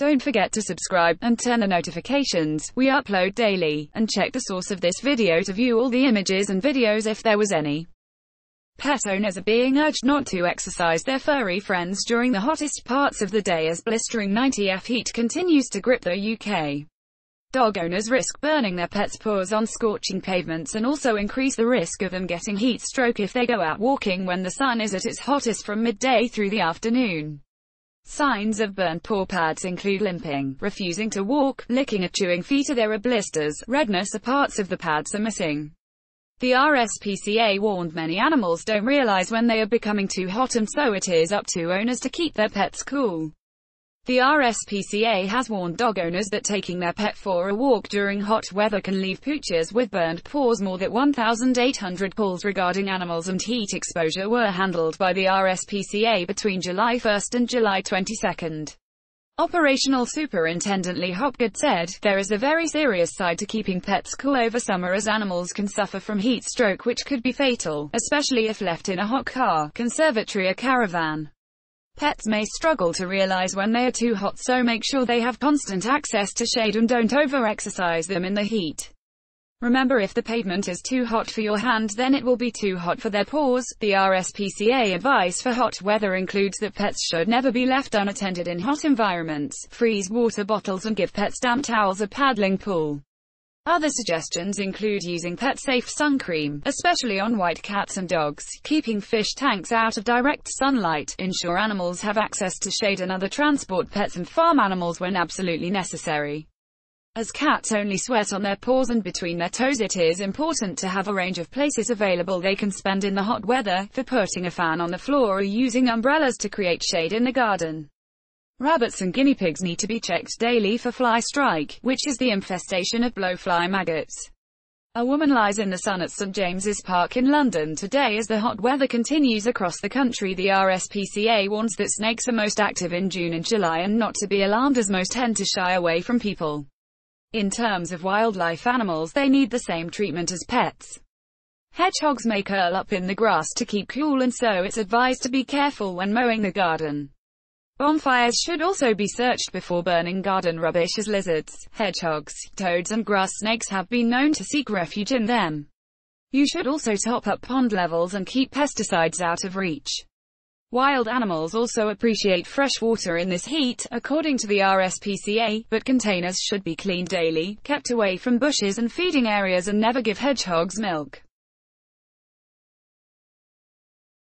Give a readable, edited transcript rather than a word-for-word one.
Don't forget to subscribe, and turn on notifications. We upload daily, and check the source of this video to view all the images and videos if there was any. Pet owners are being urged not to exercise their furry friends during the hottest parts of the day as blistering 90°F heat continues to grip the UK. Dog owners risk burning their pets' paws on scorching pavements and also increase the risk of them getting heat stroke if they go out walking when the sun is at its hottest from midday through the afternoon. Signs of burnt paw pads include limping, refusing to walk, licking or chewing feet. There are blisters, redness or parts of the pads are missing. The RSPCA warned many animals don't realize when they are becoming too hot, and so it is up to owners to keep their pets cool. The RSPCA has warned dog owners that taking their pet for a walk during hot weather can leave pooches with burnt paws. More than 1,800 calls regarding animals and heat exposure were handled by the RSPCA between July 1 and July 22. Operational Superintendent Lee Hopgood said, "There is a very serious side to keeping pets cool over summer, as animals can suffer from heat stroke which could be fatal, especially if left in a hot car, conservatory or caravan. Pets may struggle to realize when they are too hot, so make sure they have constant access to shade and don't over-exercise them in the heat. Remember, if the pavement is too hot for your hand, then it will be too hot for their paws." The RSPCA advice for hot weather includes that pets should never be left unattended in hot environments, freeze water bottles and give pets damp towels or paddling pool. Other suggestions include using pet-safe sun cream, especially on white cats and dogs, keeping fish tanks out of direct sunlight, ensure animals have access to shade and other transport pets and farm animals when absolutely necessary. As cats only sweat on their paws and between their toes, it is important to have a range of places available they can spend in the hot weather, for putting a fan on the floor or using umbrellas to create shade in the garden. Rabbits and guinea pigs need to be checked daily for fly strike, which is the infestation of blowfly maggots. A woman lies in the sun at St James's Park in London today as the hot weather continues across the country. The RSPCA warns that snakes are most active in June and July, and not to be alarmed, as most tend to shy away from people. In terms of wildlife animals, they need the same treatment as pets. Hedgehogs may curl up in the grass to keep cool, and so it's advised to be careful when mowing the garden. Bonfires should also be searched before burning garden rubbish, as lizards, hedgehogs, toads and grass snakes have been known to seek refuge in them. You should also top up pond levels and keep pesticides out of reach. Wild animals also appreciate fresh water in this heat, according to the RSPCA, but containers should be cleaned daily, kept away from bushes and feeding areas, and never give hedgehogs milk.